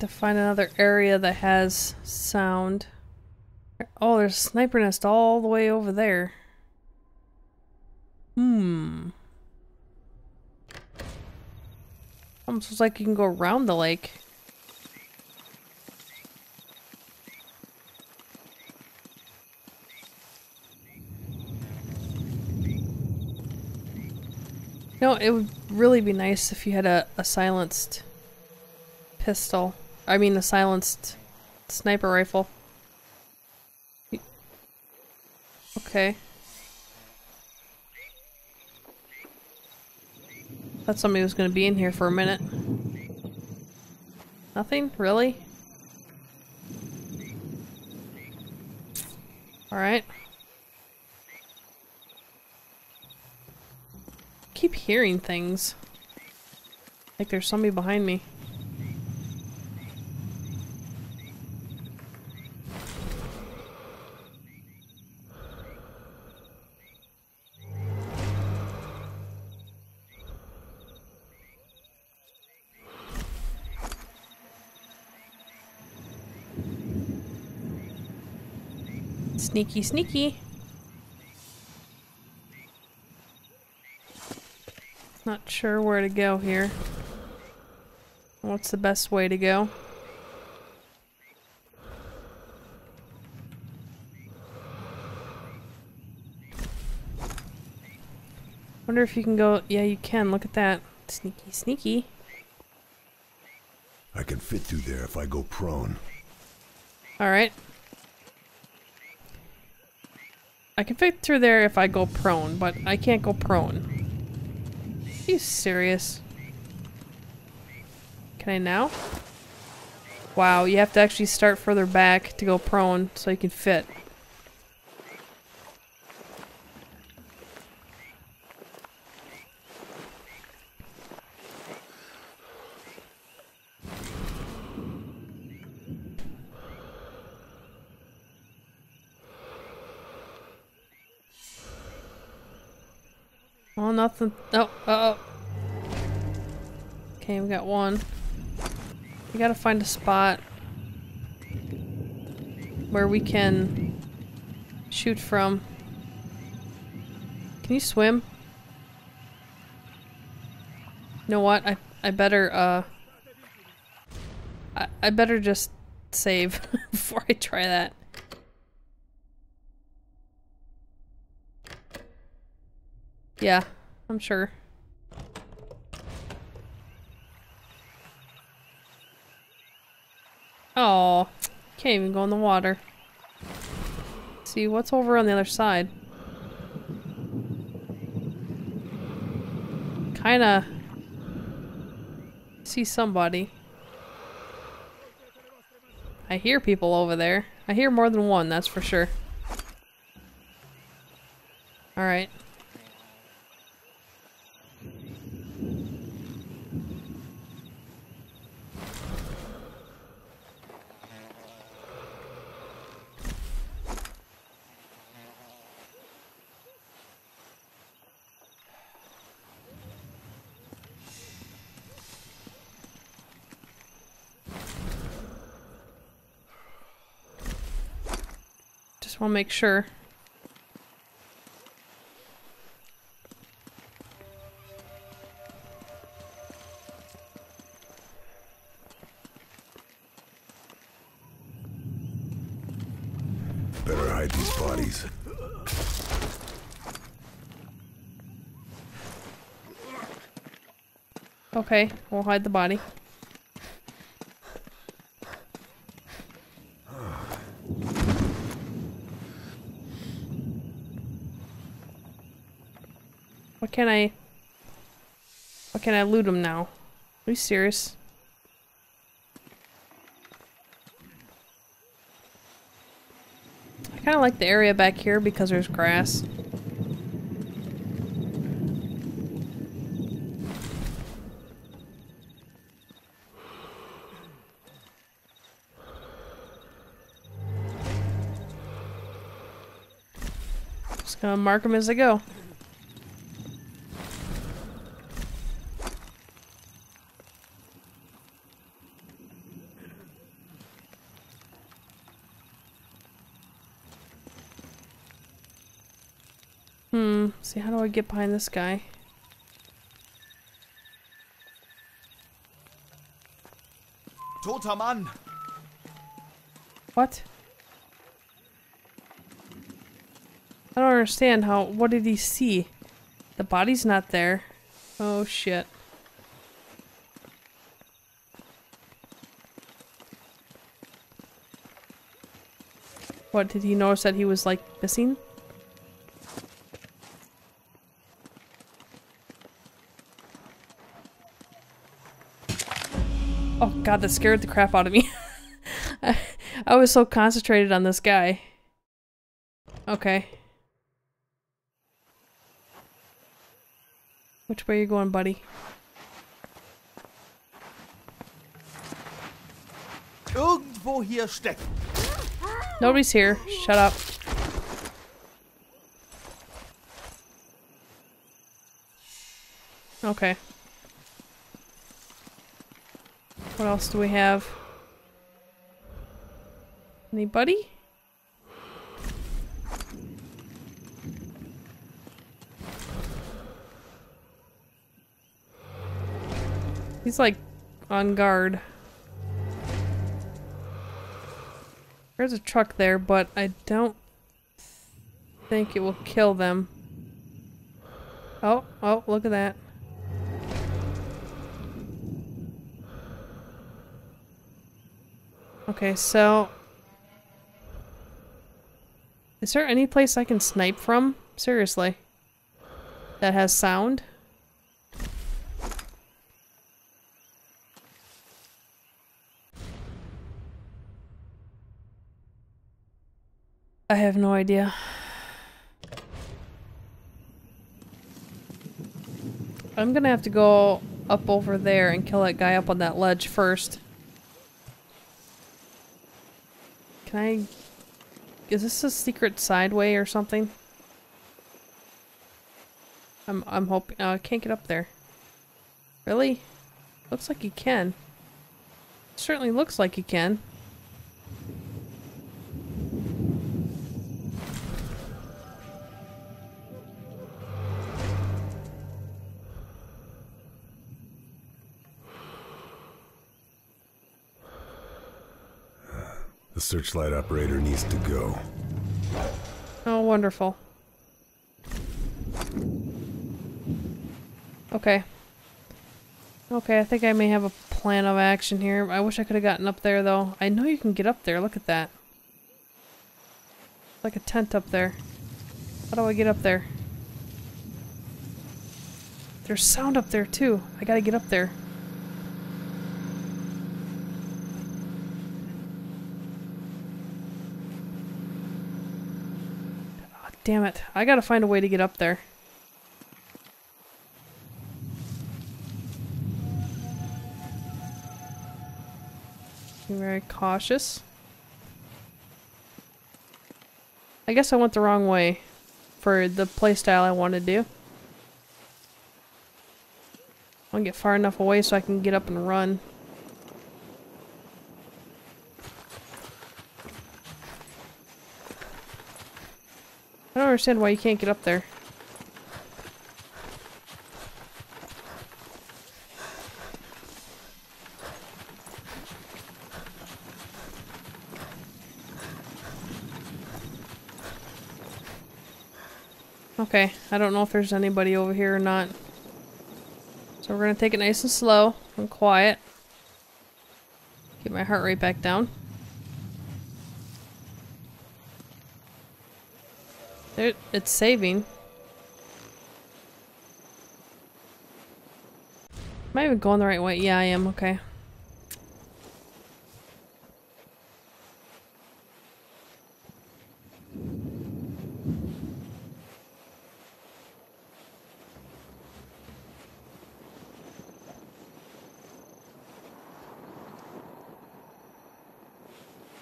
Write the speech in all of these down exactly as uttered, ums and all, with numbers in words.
have to find another area that has sound. Oh, there's a sniper nest all the way over there. Hmm. Almost looks like you can go around the lake. No, it would really be nice if you had a, a silenced pistol. I mean, a silenced sniper rifle. Okay. Thought somebody was going to be in here for a minute. Nothing? Really? Alright. I keep hearing things. Like there's somebody behind me. Sneaky, sneaky. Not sure where to go here. What's the best way to go? Wonder if you can go. Yeah, you can. Look at that. Sneaky, sneaky. I can fit through there if I go prone. Alright. I can fit through there if I go prone, but I can't go prone. Are you serious? Can I now? Wow, you have to actually start further back to go prone so you can fit. Oh, nothing. Oh, uh oh. Okay, we got one. We gotta find a spot where we can shoot from. Can you swim? You know what? I I better uh. I I better just save before I try that. Yeah, I'm sure. Oh, can't even go in the water. Let's see what's over on the other side. Kinda see somebody. I hear people over there. I hear more than one, that's for sure. All right. We'll make sure. Better hide these bodies. Okay, we'll hide the body. What can I... What can I loot him now? Are you serious? I kind of like the area back here because there's grass. Just gonna mark him as I go. Hmm, see, how do I get behind this guy? Toter Mann. What? I don't understand how, what did he see? The body's not there. Oh shit. What, did he notice that he was like missing? Oh god, that scared the crap out of me. I, I was so concentrated on this guy. Okay. Which way are you going, buddy? Irgendwo hier steckt. Nobody's here. Shut up. Okay. What else do we have? Anybody? He's like on guard. There's a truck there, but I don't think it will kill them. Oh, oh, look at that. Okay, so... Is there any place I can snipe from? Seriously. That has sound? I have no idea. I'm gonna have to go up over there and kill that guy up on that ledge first. Can I... Is this a secret sideway or something? I'm, I'm hoping... Oh, I can't get up there. Really? Looks like you can. Certainly looks like you can. The searchlight operator needs to go. Oh, wonderful. Okay. Okay, I think I may have a plan of action here. I wish I could have gotten up there, though. I know you can get up there. Look at that. Like a tent up there. How do I get up there? There's sound up there, too. I gotta get up there. Damn it. I gotta find a way to get up there. Be very cautious. I guess I went the wrong way for the playstyle I want to do. I want to get far enough away so I can get up and run. I don't understand why you can't get up there. Okay, I don't know if there's anybody over here or not. So we're gonna take it nice and slow and quiet. Get my heart rate back down. There, it's saving. Am I even going the right way? Yeah, I am. Okay.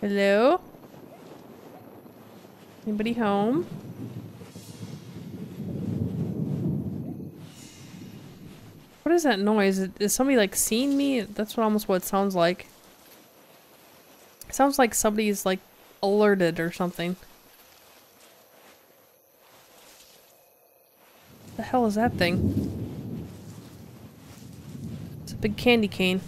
Hello? Anybody home? What is that noise? Is somebody like seeing me? That's what almost what it sounds like. It sounds like somebody's like alerted or something. hell is that thing? It's a big candy cane.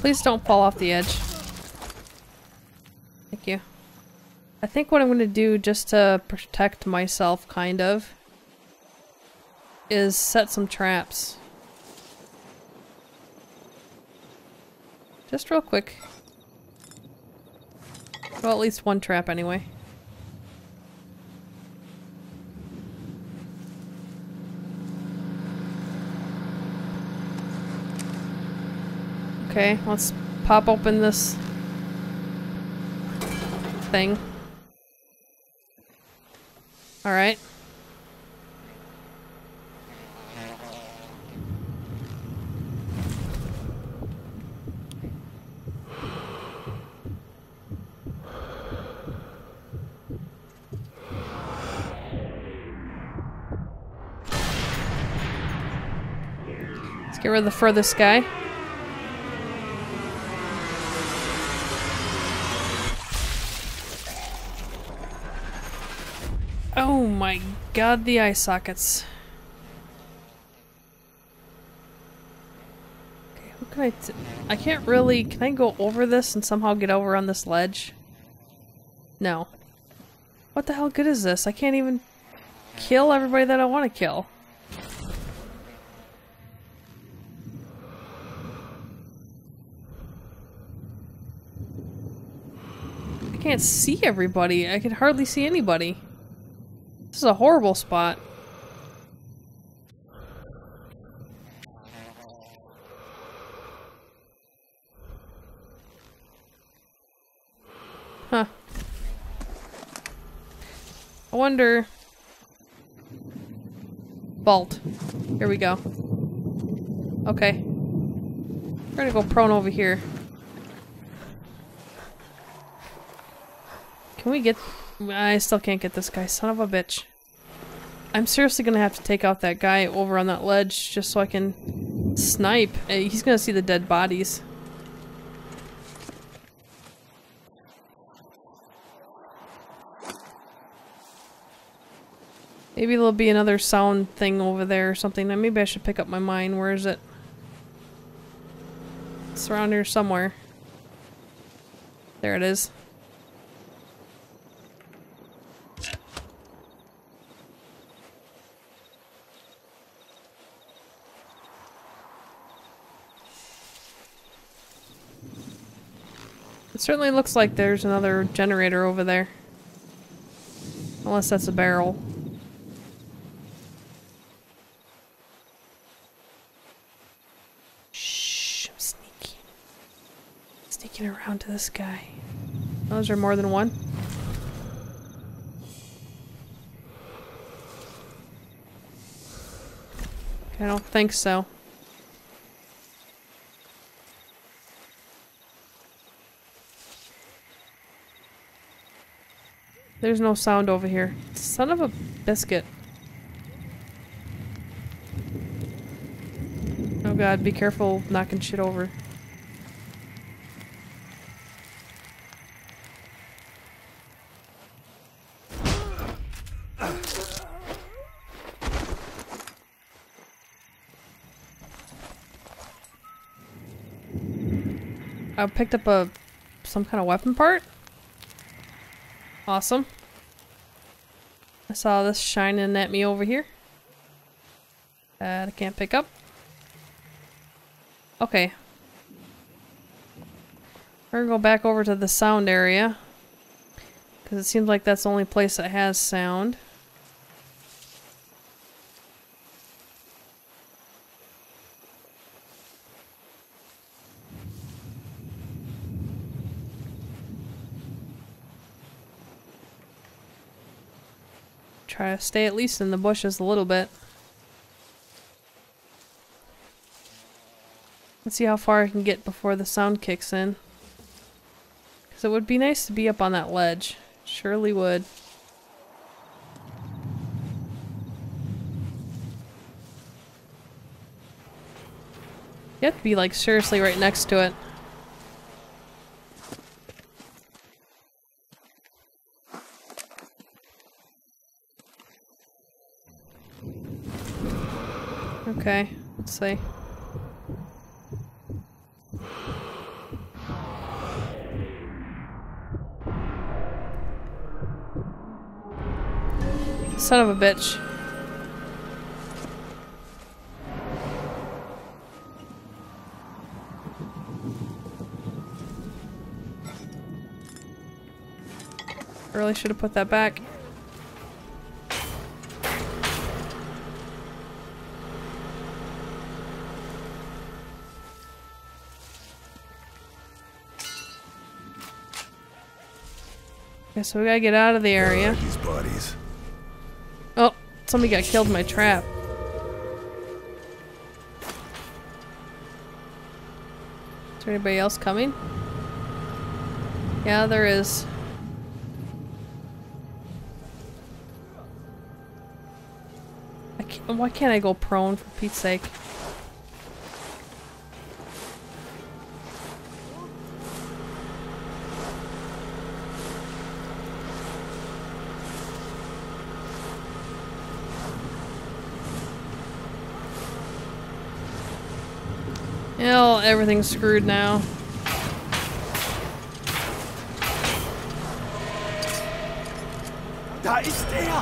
Please don't fall off the edge. Thank you. I think what I'm gonna do just to protect myself, kind of, is set some traps. Just real quick. Well, at least one trap anyway. Okay, let's pop open this thing. Alright. Let's get rid of the furthest guy. God, the eye sockets. Okay, who can I t- I can't really- can I go over this and somehow get over on this ledge? No. What the hell good is this? I can't even kill everybody that I want to kill. I can't see everybody. I can hardly see anybody. This is a horrible spot. Huh. I wonder... Bolt. Here we go. Okay. We're gonna go prone over here. Can we get... I still can't get this guy, son of a bitch. I'm seriously gonna have to take out that guy over on that ledge just so I can snipe. He's gonna see the dead bodies. Maybe there'll be another sound thing over there or something. Maybe I should pick up my mine. Where is it? It's around here somewhere. There it is. It certainly looks like there's another generator over there. Unless that's a barrel. Shh, I'm sneaking. Sneaking around to this guy. Oh, is there more than one? Okay, I don't think so. There's no sound over here. Son of a biscuit. Oh god, be careful knocking shit over. I picked up a... some kind of weapon part? Awesome. I saw this shining at me over here. That I can't pick up. Okay. We're gonna go back over to the sound area. Because it seems like that's the only place that has sound. Try to stay at least in the bushes a little bit. Let's see how far I can get before the sound kicks in. Because it would be nice to be up on that ledge. Surely would. You have to be, like, seriously right next to it. Okay, let's see. Son of a bitch. I really should have put that back. Okay, so we gotta get out of the area. These bodies. Oh, somebody got killed in my trap. Is there anybody else coming? Yeah, there is. I can't, why can't I go prone, for Pete's sake? Hell, everything's screwed now.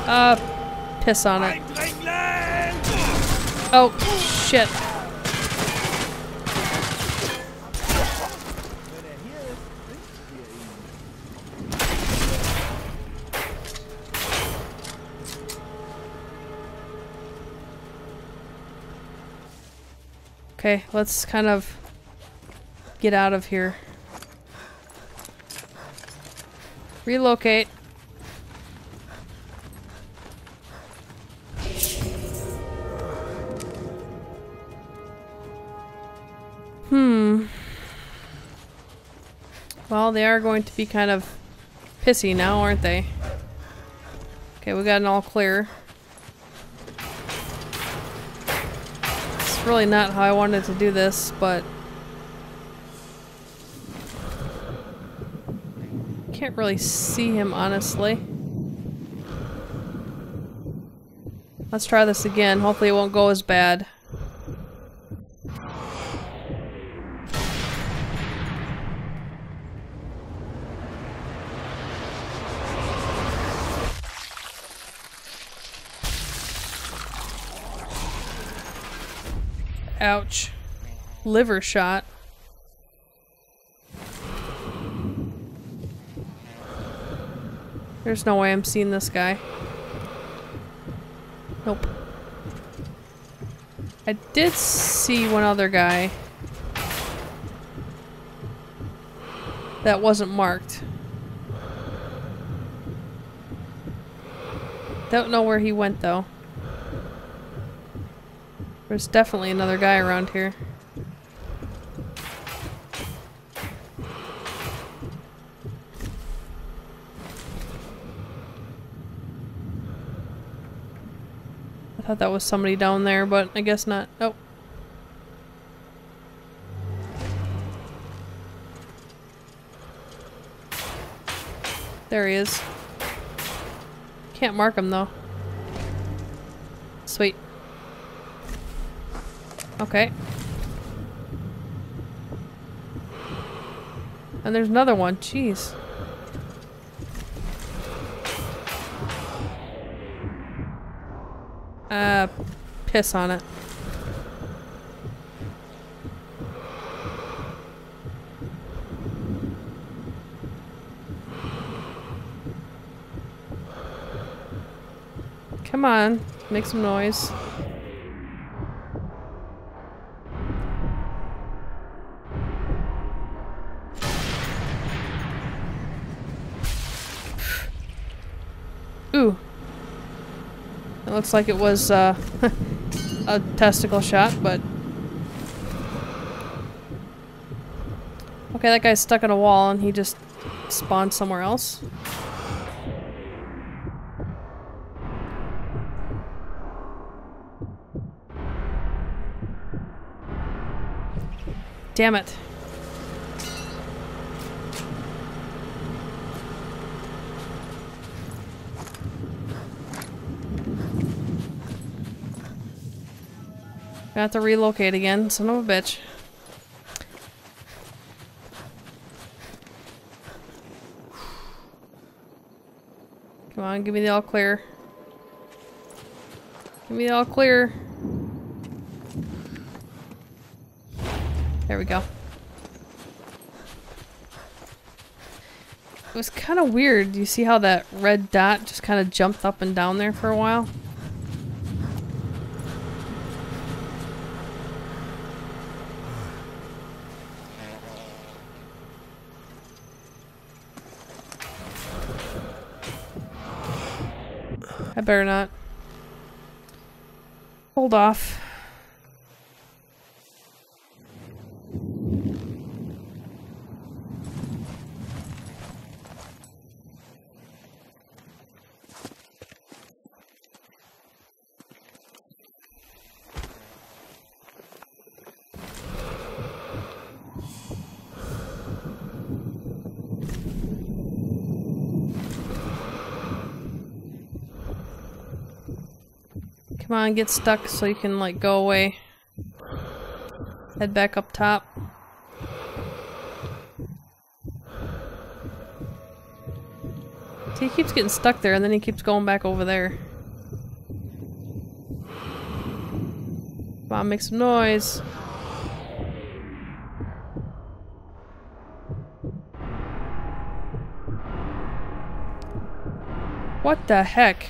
Uh, piss on it. Oh, shit. Okay, let's kind of get out of here. Relocate. Hmm. Well, they are going to be kind of pissy now, aren't they? Okay, we got an all clear. Really not how I wanted to do this, but can't really see him honestly. Let's try this again. Hopefully it won't go as bad. Ouch. Liver shot. There's no way I'm seeing this guy. Nope. I did see one other guy that wasn't marked. Don't know where he went though. There's definitely another guy around here. I thought that was somebody down there, but I guess not. Oh. There he is. Can't mark him though. Sweet. Okay. And there's another one. Jeez. Uh, piss on it. Come on, make some noise. Looks like it was uh, a testicle shot, but okay, that guy's stuck in a wall and he just spawned somewhere else. Damn it. I have to relocate again, son of a bitch. Come on, give me the all clear. Give me the all clear. There we go. It was kind of weird. You see how that red dot just kind of jumped up and down there for a while? I better not. Hold off. Come on, get stuck so you can, like, go away. Head back up top. See, he keeps getting stuck there, and then he keeps going back over there. Come on, make some noise. What the heck?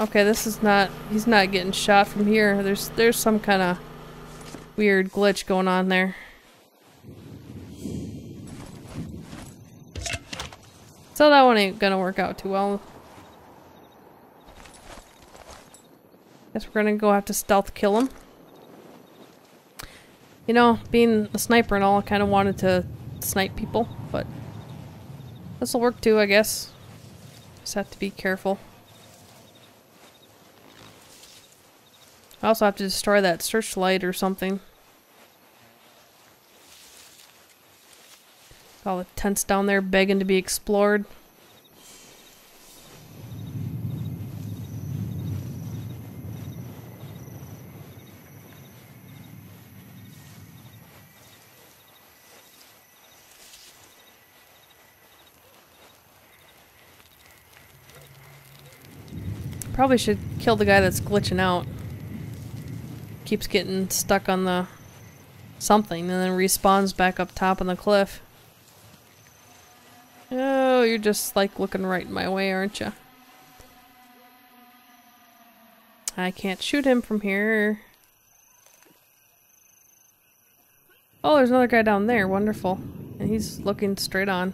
Okay, this is not... he's not getting shot from here. There's there's some kind of weird glitch going on there. So that one ain't gonna work out too well. Guess we're gonna go have to stealth kill him. You know, being a sniper and all, I kind of wanted to snipe people, but this'll work too, I guess. Just have to be careful. I also have to destroy that searchlight or something. All the tents down there begging to be explored. Probably should kill the guy that's glitching out. Keeps getting stuck on the something and then respawns back up top on the cliff. Oh, you're just like looking right my way, aren't you? I can't shoot him from here. Oh, there's another guy down there. Wonderful. And he's looking straight on.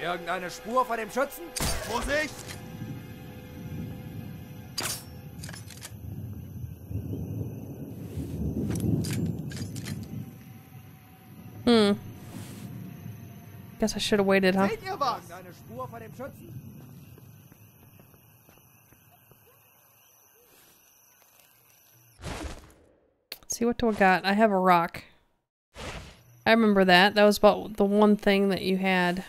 Irgendeine Spur von dem Schützen? Vorsicht! Hmm. Guess I should have waited, huh? Seht ihr was? Irgendeine Spur von dem Schützen? Let's see, what do I got? I have a rock. I remember that. That was about the one thing that you had.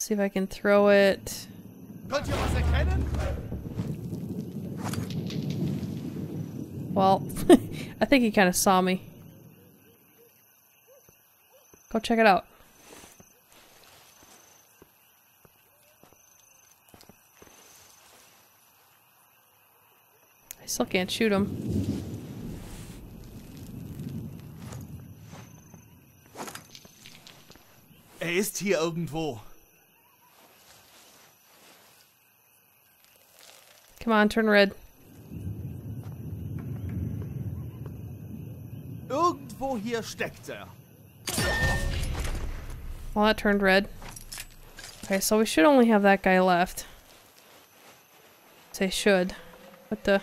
See if I can throw it. Well, I think he kind of saw me. Go check it out. I still can't shoot him. Er ist hier irgendwo. Come on, turn red. Irgendwo hier steckt er. Well, that turned red. Okay, so we should only have that guy left. Say should. What the?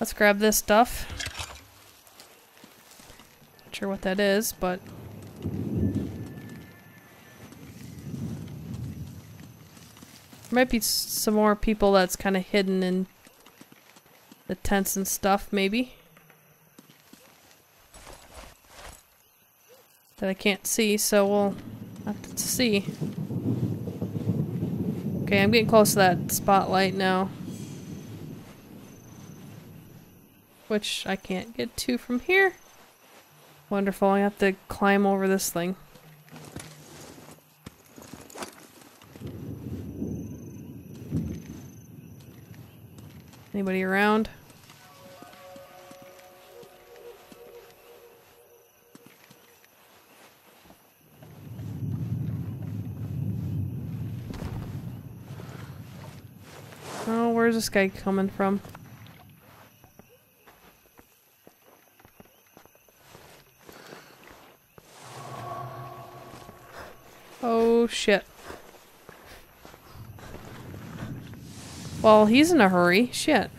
Let's grab this stuff. Not sure what that is, but might be some more people that's kind of hidden in the tents and stuff, maybe. That I can't see, so we'll have to see. Okay, I'm getting close to that spotlight now. Which I can't get to from here. Wonderful, I have to climb over this thing. Anybody around? Oh, where's this guy coming from? Oh shit. Well, he's in a hurry. Shit.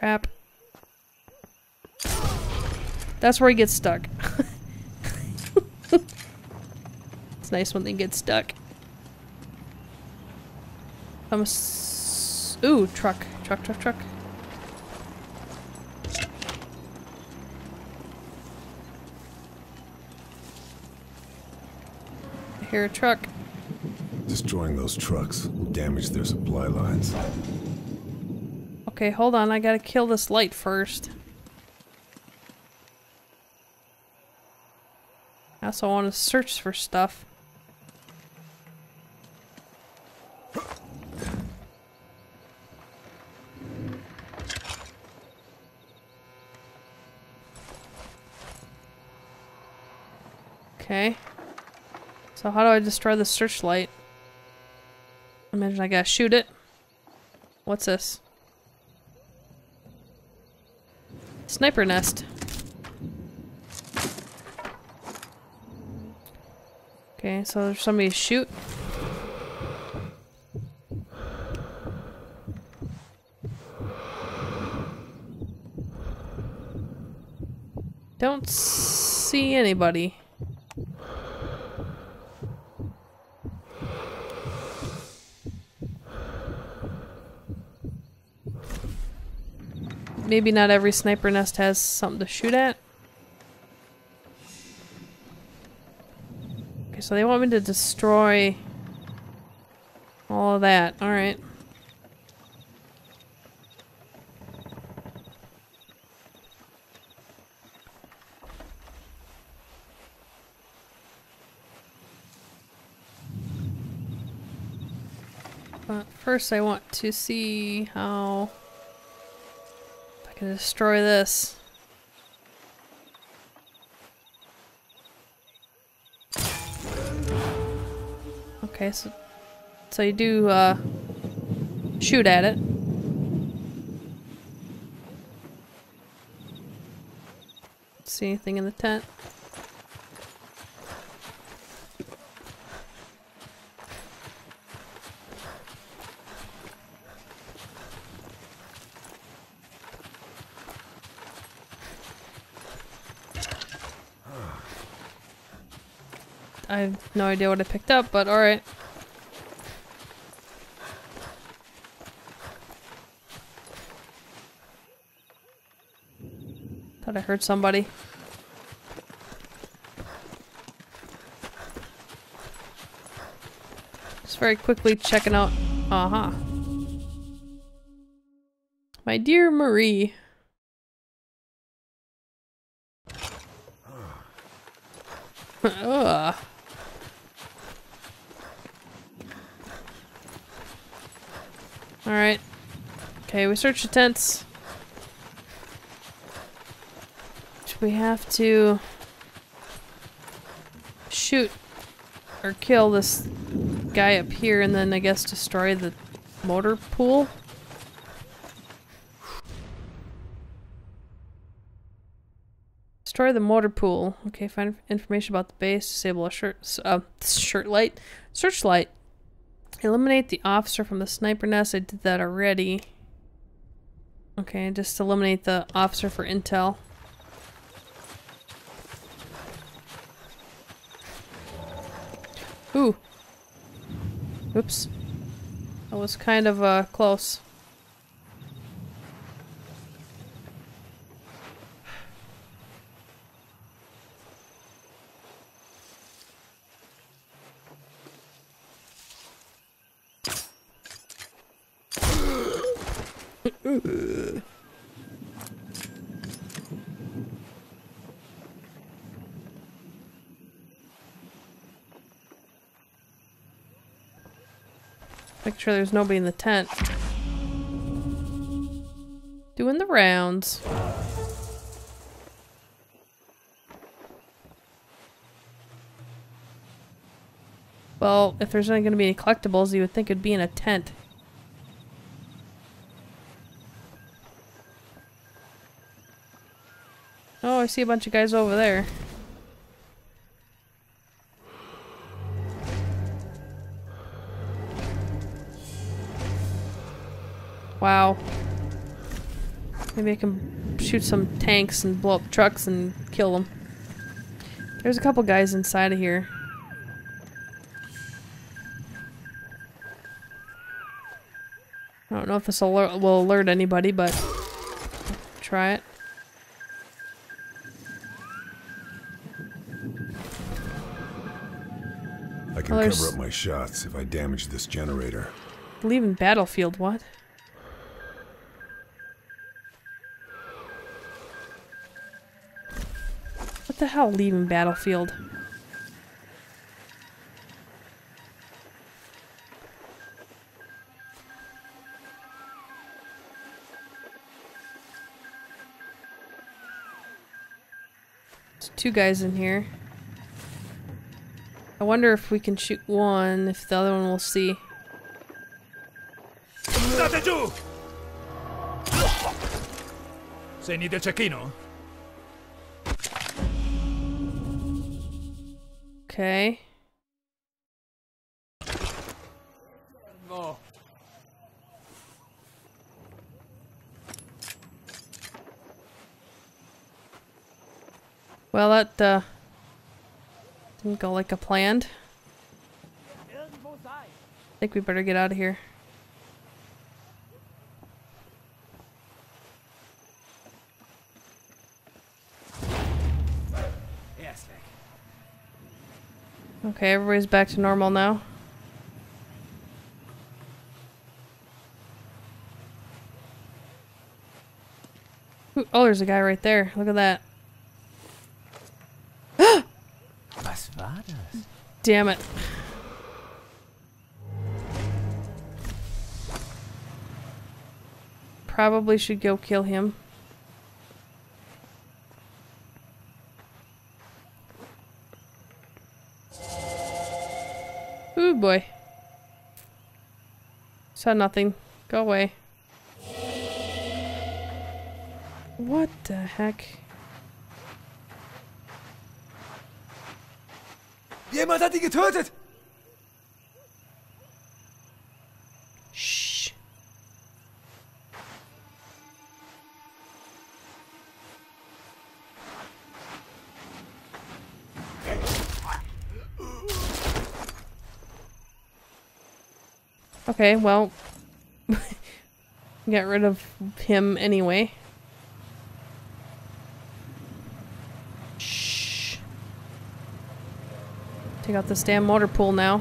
Crap. That's where he gets stuck. It's nice when they get stuck. I'm a s ooh, truck, truck, truck, truck. I hear a truck. Destroying those trucks will damage their supply lines. Okay, hold on. I gotta kill this light first. I also want to search for stuff. Okay. So how do I destroy the searchlight? I imagine I gotta shoot it. What's this? Sniper nest. Okay, so there's somebody to shoot. Don't see anybody. Maybe not every sniper nest has something to shoot at. Okay, so they want me to destroy all of that. Alright. But first I want to see how... destroy this. Okay, so so you do uh, shoot at it. See anything in the tent? I have no idea what I picked up, but alright. Thought I heard somebody. Just very quickly checking out. Uh-huh. My dear Marie. Ugh. Alright. Okay, we searched the tents. We have to shoot or kill this guy up here and then I guess destroy the motor pool. Destroy the motor pool. Okay, find information about the base. Disable a shirt, uh, shirt light. Searchlight. Eliminate the officer from the sniper nest. I did that already. Okay, just eliminate the officer for intel. Ooh. Oops. That was kind of uh, close. Ooh. Make sure there's nobody in the tent. Doing the rounds. Well, if there's not going to be any collectibles, you would think it'd be in a tent. Oh, I see a bunch of guys over there. Wow. Maybe I can shoot some tanks and blow up trucks and kill them. There's a couple guys inside of here. I don't know if this will alert, will alert anybody, but try it. I can oh, cover up my shots if I damage this generator. Believe in Battlefield, what? What the hell, leaving Battlefield? There's two guys in here. I wonder if we can shoot one, if the other one will see. Sei ni del cecchino. Okay. No. Well, that uh, didn't go like a planned. I think we better get out of here. Okay, everybody's back to normal now. Ooh, oh, there's a guy right there. Look at that. Damn it. Probably should go kill him. Ooh, boy. Saw nothing. Go away. What the heck? Jemand hat ihn getötet! Shh. Okay, well, get rid of him anyway. Shh. Take out this damn motor pool now.